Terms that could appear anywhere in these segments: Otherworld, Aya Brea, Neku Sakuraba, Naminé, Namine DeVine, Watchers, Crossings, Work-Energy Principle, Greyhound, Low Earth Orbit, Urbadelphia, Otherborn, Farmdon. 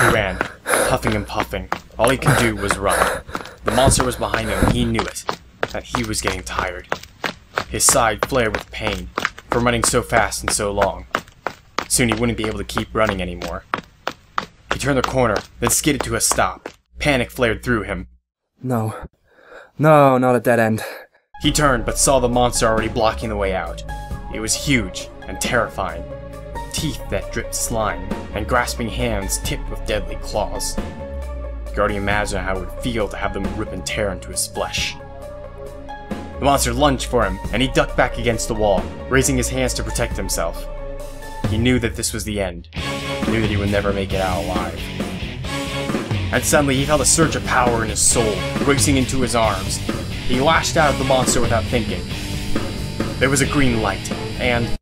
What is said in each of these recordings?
He ran, huffing and puffing. All he could do was run. The monster was behind him, he knew it, and he was getting tired. His side flared with pain from running so fast and so long. Soon he wouldn't be able to keep running anymore. He turned the corner, then skidded to a stop. Panic flared through him. No. No, not at that end. He turned, but saw the monster already blocking the way out. It was huge and terrifying, with teeth that dripped slime, and grasping hands tipped with deadly claws. You could already imagine how it would feel to have them rip and tear into his flesh. The monster lunged for him, and he ducked back against the wall, raising his hands to protect himself. He knew that this was the end. He knew that he would never make it out alive. And suddenly he felt a surge of power in his soul, racing into his arms. He lashed out at the monster without thinking. There was a green light, and...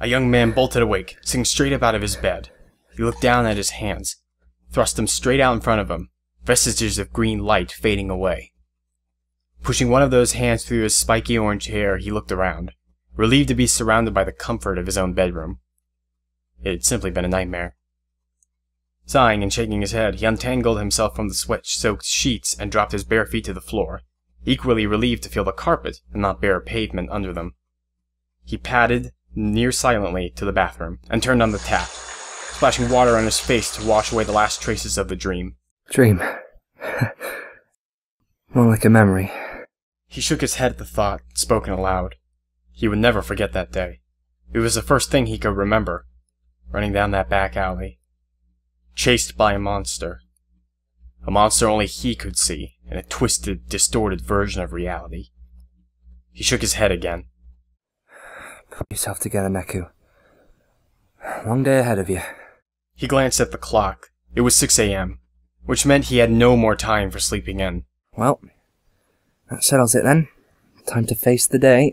a young man bolted awake, sitting straight up out of his bed. He looked down at his hands, thrust them straight out in front of him, vestiges of green light fading away. Pushing one of those hands through his spiky orange hair, he looked around, relieved to be surrounded by the comfort of his own bedroom. It had simply been a nightmare. Sighing and shaking his head, he untangled himself from the sweat-soaked sheets and dropped his bare feet to the floor, equally relieved to feel the carpet and not bare pavement under them. He padded near silently to the bathroom and turned on the tap, splashing water on his face to wash away the last traces of the dream. Dream. More like a memory. He shook his head at the thought, spoken aloud. He would never forget that day. It was the first thing he could remember, running down that back alley, chased by a monster. A monster only he could see, in a twisted, distorted version of reality. He shook his head again. Put yourself together, Neku. Long day ahead of you. He glanced at the clock. It was 6 AM. Which meant he had no more time for sleeping in. Well, that settles it then. Time to face the day.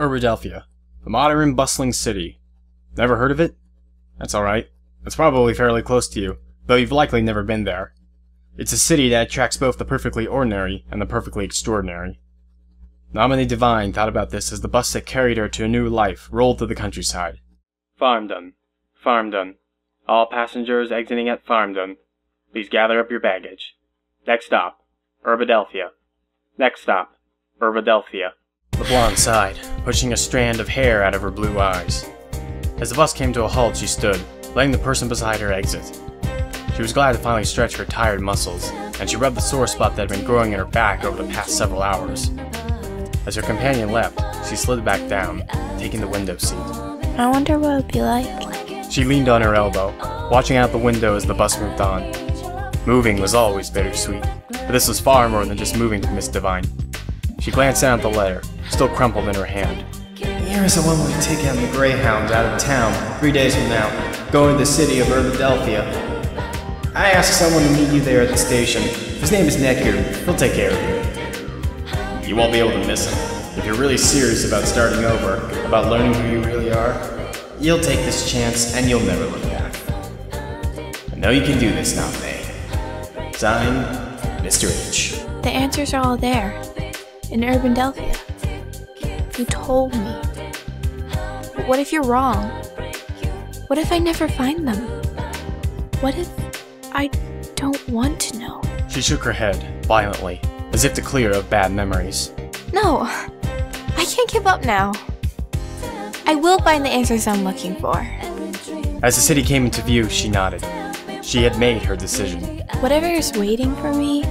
Urbadelphia, a modern, bustling city. Never heard of it? That's alright. It's probably fairly close to you, though you've likely never been there. It's a city that attracts both the perfectly ordinary and the perfectly extraordinary. Namine DeVine thought about this as the bus that carried her to a new life rolled through the countryside. Farmdon. Farmdon. All passengers exiting at Farmdon. Please gather up your baggage. Next stop, Urbadelphia. Next stop, Urbadelphia. The blonde sighed, pushing a strand of hair out of her blue eyes. As the bus came to a halt, she stood, letting the person beside her exit. She was glad to finally stretch her tired muscles, and she rubbed the sore spot that had been growing in her back over the past several hours. As her companion left, she slid back down, taking the window seat. I wonder what it would be like. She leaned on her elbow, watching out the window as the bus moved on. Moving was always bittersweet, but this was far more than just moving to Miss Divine. She glanced down at the letter, still crumpled in her hand. Here is a one-way ticket on the Greyhound out of town, 3 days from now, going to the city of Urbadelphia. I asked someone to meet you there at the station. His name is Neku. He'll take care of you. You won't be able to miss him. If you're really serious about starting over, about learning who you really are, you'll take this chance and you'll never look back. I know you can do this, Naminé. Signed, Mr. H. The answers are all there. In Urbadelphia. You told me. But what if you're wrong? What if I never find them? What if I don't want to know? She shook her head, violently, as if to clear of bad memories. No, I can't give up now. I will find the answers I'm looking for. As the city came into view, she nodded. She had made her decision. Whatever is waiting for me,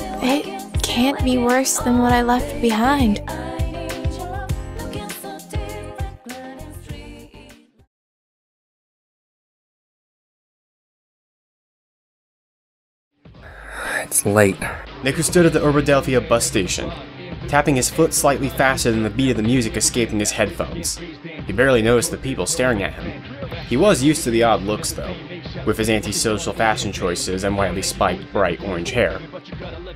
it can't be worse than what I left behind. It's late. Neku stood at the Urbadelphia bus station, tapping his foot slightly faster than the beat of the music escaping his headphones. He barely noticed the people staring at him. He was used to the odd looks, though, with his antisocial fashion choices and widely spiked bright orange hair.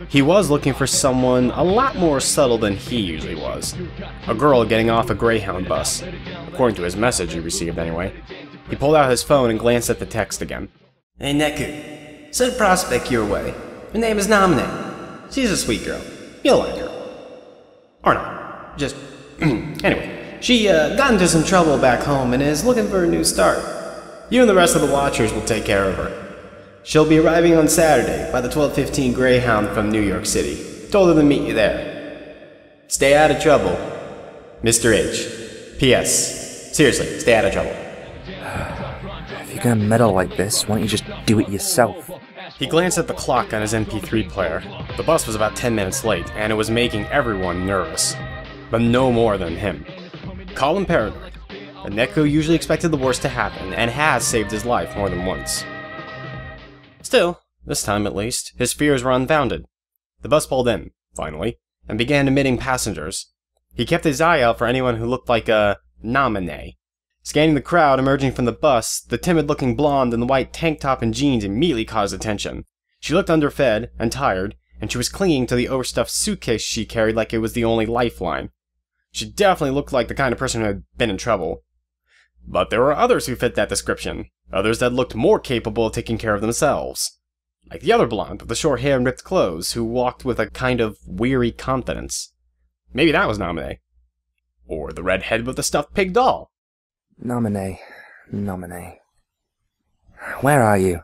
He was looking for someone a lot more subtle than he usually was. A girl getting off a Greyhound bus, according to his message he received anyway. He pulled out his phone and glanced at the text again. Hey Neku, send Prospect your way. Her name is Naminé. She's a sweet girl. You'll like her. Or not. Just... anyway. She got into some trouble back home and is looking for a new start. You and the rest of the Watchers will take care of her. She'll be arriving on Saturday by the 12:15 Greyhound from New York City. Told her to meet you there. Stay out of trouble. Mr. H. P.S. Seriously, stay out of trouble. If you're gonna meddle like this, why don't you just do it yourself? He glanced at the clock on his MP3 player. The bus was about 10 minutes late, and it was making everyone nervous. But no more than him. Call him paranoid, but Neku usually expected the worst to happen, and has saved his life more than once. Still, this time at least, his fears were unfounded. The bus pulled in, finally, and began admitting passengers. He kept his eye out for anyone who looked like a Naminé. Scanning the crowd emerging from the bus, the timid-looking blonde in the white tank top and jeans immediately caused attention. She looked underfed and tired, and she was clinging to the overstuffed suitcase she carried like it was the only lifeline. She definitely looked like the kind of person who had been in trouble. But there were others who fit that description, others that looked more capable of taking care of themselves. Like the other blonde with the short hair and ripped clothes, who walked with a kind of weary confidence. Maybe that was Naminé. Or the redhead with the stuffed pig doll. Naminé. Where are you?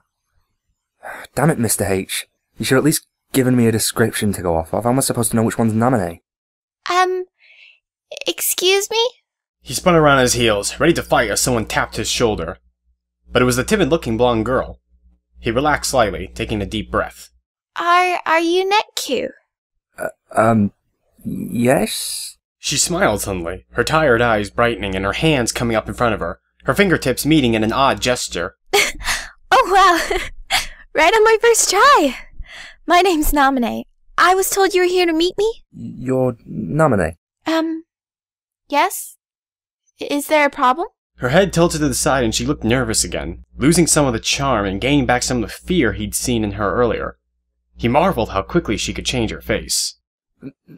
Damn it, Mr. H. You should have at least given me a description to go off of. How am I supposed to know which one's Naminé? Excuse me? He spun around on his heels, ready to fight as someone tapped his shoulder. But it was the timid-looking blonde girl. He relaxed slightly, taking a deep breath. Are you Neku? Yes? She smiled suddenly, her tired eyes brightening and her hands coming up in front of her, her fingertips meeting in an odd gesture. Oh, wow! Right on my first try! My name's Naminé. I was told you were here to meet me? You're Naminé? Yes? Is there a problem? Her head tilted to the side and she looked nervous again, losing some of the charm and gaining back some of the fear he'd seen in her earlier. He marveled how quickly she could change her face.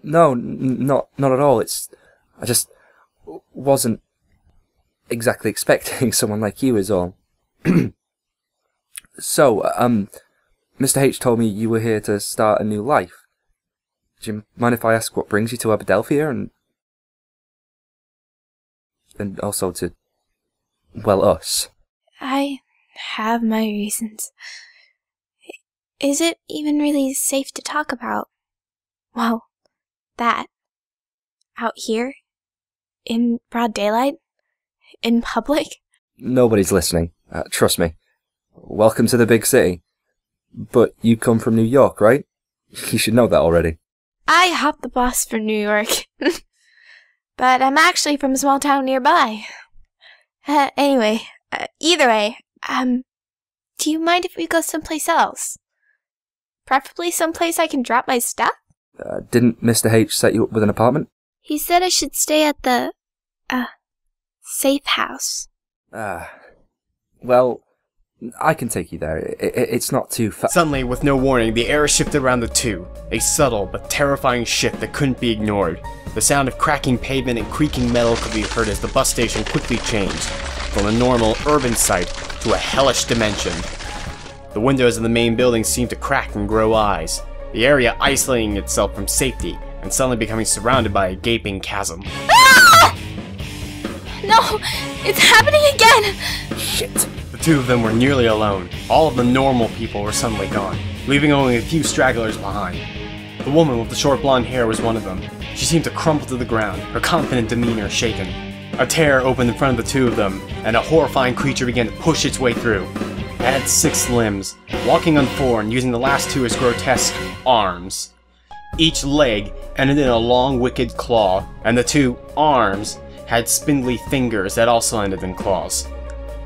No, not at all. I just wasn't exactly expecting someone like you is all. So, Mr. H told me you were here to start a new life. Do you mind if I ask what brings you to Urbadelphia and also to, well, us? I have my reasons. Is it even really safe to talk about? Well, that, out here, in broad daylight, in public. Nobody's listening, trust me. Welcome to the big city. But you come from New York, right? You should know that already. I hopped the bus for New York. But I'm actually from a small town nearby. Anyway, either way, do you mind if we go someplace else? Preferably someplace I can drop my stuff? Didn't Mr. H set you up with an apartment? He said I should stay at the, safe house. Well, I can take you there. It's not too far. Suddenly, with no warning, the air shifted around the two. A subtle but terrifying shift that couldn't be ignored. The sound of cracking pavement and creaking metal could be heard as the bus station quickly changed from a normal urban site to a hellish dimension. The windows of the main building seemed to crack and grow eyes, the area isolating itself from safety and suddenly becoming surrounded by a gaping chasm. Ah! No! It's happening again! Shit! The two of them were nearly alone. All of the normal people were suddenly gone, leaving only a few stragglers behind. The woman with the short blonde hair was one of them. She seemed to crumple to the ground, her confident demeanor shaken. A tear opened in front of the two of them, and a horrifying creature began to push its way through. It had 6 limbs, walking on 4 and using the last 2 as grotesque arms. Each leg ended in a long, wicked claw, and the 2 arms had spindly fingers that also ended in claws.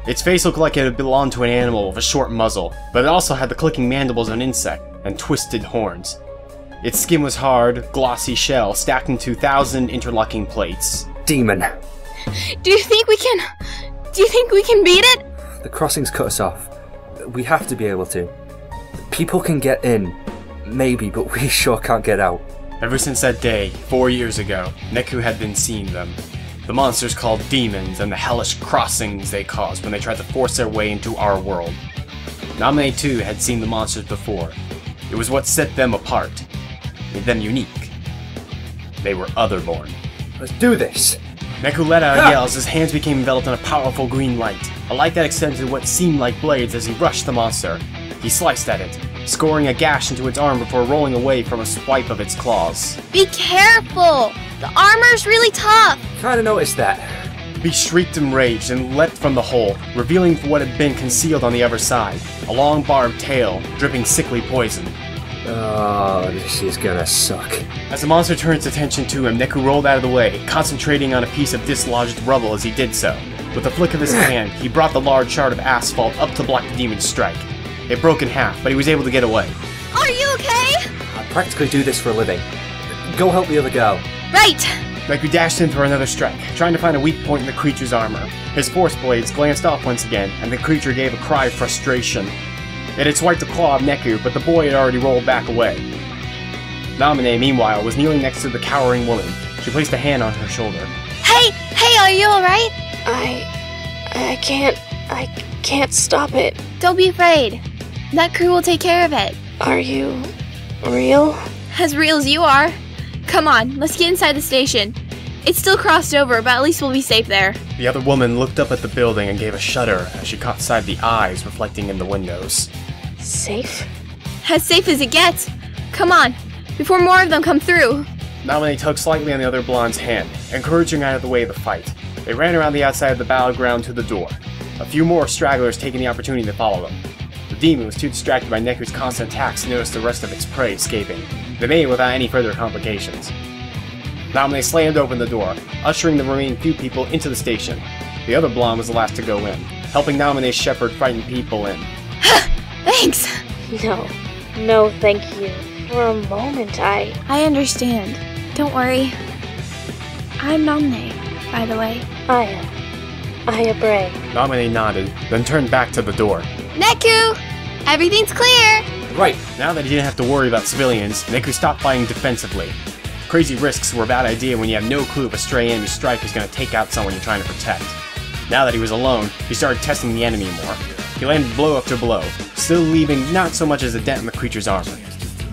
Its face looked like it had belonged to an animal with a short muzzle, but it also had the clicking mandibles of an insect and twisted horns. Its skin was hard, glossy shell stacked into 1,000 interlocking plates. Demon. Do you think we can beat it? The crossings cut us off. We have to be able to. People can get in, maybe, but we sure can't get out. Ever since that day, 4 years ago, Neku had been seeing them. The monsters called demons and the hellish crossings they caused when they tried to force their way into our world. Namine too had seen the monsters before. It was what set them apart, made them unique. They were Otherborn. Let's do this! Neku let out yells as his hands became enveloped in a powerful green light, a light that extended what seemed like blades as he rushed the monster. He sliced at it, scoring a gash into its arm before rolling away from a swipe of its claws. Be careful! The armor's really tough! Kinda noticed that. He shrieked in rage and leapt from the hole, revealing what had been concealed on the other side, a long barbed tail, dripping sickly poison. Oh, this is gonna suck. As the monster turned its attention to him, Neku rolled out of the way, concentrating on a piece of dislodged rubble as he did so. With a flick of his hand, he brought the large shard of asphalt up to block the demon's strike. It broke in half, but he was able to get away. Are you okay? I practically do this for a living. Go help the other girl. Right! Neku dashed in for another strike, trying to find a weak point in the creature's armor. His force blades glanced off once again, and the creature gave a cry of frustration. It had swiped the claw of Neku, but the boy had already rolled back away. Namine, meanwhile, was kneeling next to the cowering woman. She placed a hand on her shoulder. Hey, are you alright? I can't stop it. Don't be afraid. That crew will take care of it. Are you real? As real as you are. Come on, let's get inside the station. It's still crossed over, but at least we'll be safe there. The other woman looked up at the building and gave a shudder as she caught sight of the eyes reflecting in the windows. Safe? As safe as it gets. Come on, before more of them come through. Namine tugged slightly on the other blonde's hand, encouraging her out of the way of the fight. They ran around the outside of the battleground to the door, a few more stragglers taking the opportunity to follow them. The demon was too distracted by Neku's constant attacks to notice the rest of its prey escaping. They made it without any further complications. Namine slammed open the door, ushering the remaining few people into the station. The other blonde was the last to go in, helping Namine shepherd frightened people in. Thanks! No thank you. For a moment, I understand. Don't worry. I'm Namine, by the way. Aya Brea. Namine nodded, then turned back to the door. Neku! Everything's clear! Right, now that he didn't have to worry about civilians, Neku stopped fighting defensively. Crazy risks were a bad idea when you have no clue if a stray enemy strike is going to take out someone you're trying to protect. Now that he was alone, he started testing the enemy more. He landed blow after blow, still leaving not so much as a dent in the creature's armor.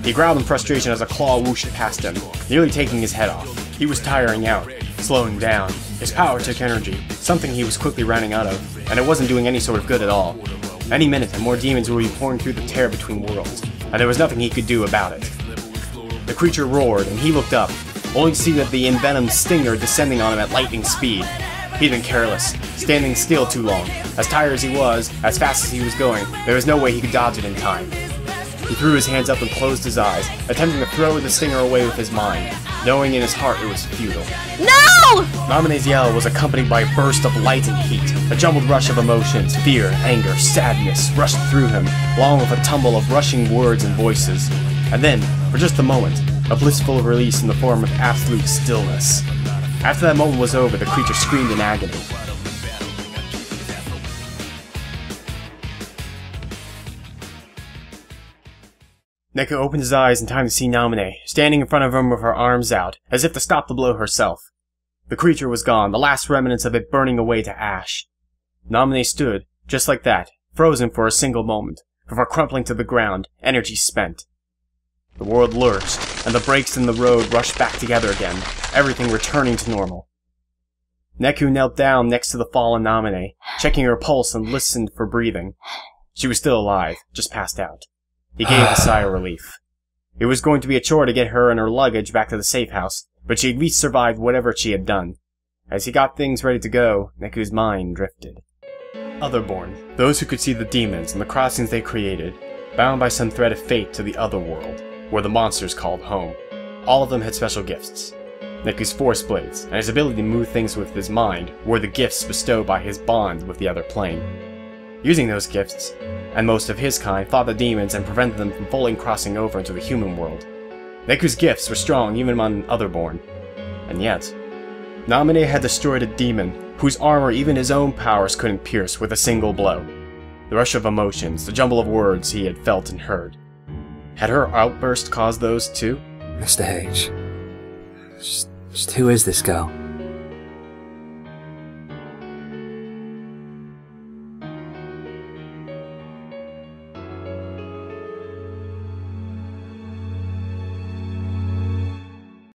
He growled in frustration as a claw whooshed past him, nearly taking his head off. He was tiring out, slowing down. His power took energy, something he was quickly running out of, and it wasn't doing any sort of good at all. Any minute, and more demons would be pouring through the tear between worlds, and there was nothing he could do about it. The creature roared, and he looked up, only to see that the envenomed stinger descending on him at lightning speed. He'd been careless, standing still too long. As tired as he was, as fast as he was going, there was no way he could dodge it in time. He threw his hands up and closed his eyes, attempting to throw the stinger away with his mind, knowing in his heart it was futile. No! Namine's yell was accompanied by a burst of light and heat. A jumbled rush of emotions, fear, anger, sadness rushed through him, along with a tumble of rushing words and voices. And then, for just a moment, a blissful release in the form of absolute stillness. After that moment was over, the creature screamed in agony. Neku opened his eyes in time to see Namine, standing in front of him with her arms out, as if to stop the blow herself. The creature was gone, the last remnants of it burning away to ash. Namine stood, just like that, frozen for a single moment, before crumpling to the ground, energy spent. The world lurched, and the brakes in the road rushed back together again, everything returning to normal. Neku knelt down next to the fallen Namine, checking her pulse and listened for breathing. She was still alive, just passed out. He gave a sigh of relief. It was going to be a chore to get her and her luggage back to the safe house, but she at least survived whatever she had done. As he got things ready to go, Neku's mind drifted. Otherborn, those who could see the demons and the crossings they created, bound by some thread of fate to the Otherworld, where the monsters called home. All of them had special gifts. Neku's force blades, and his ability to move things with his mind, were the gifts bestowed by his bond with the other plane. Using those gifts, and most of his kind fought the demons and prevented them from fully crossing over into the human world. Neku's gifts were strong even among Otherborn. And yet, Namine had destroyed a demon whose armor even his own powers couldn't pierce with a single blow. The rush of emotions, the jumble of words he had felt and heard. Had her outburst caused those too? Mr. H. Just who is this girl?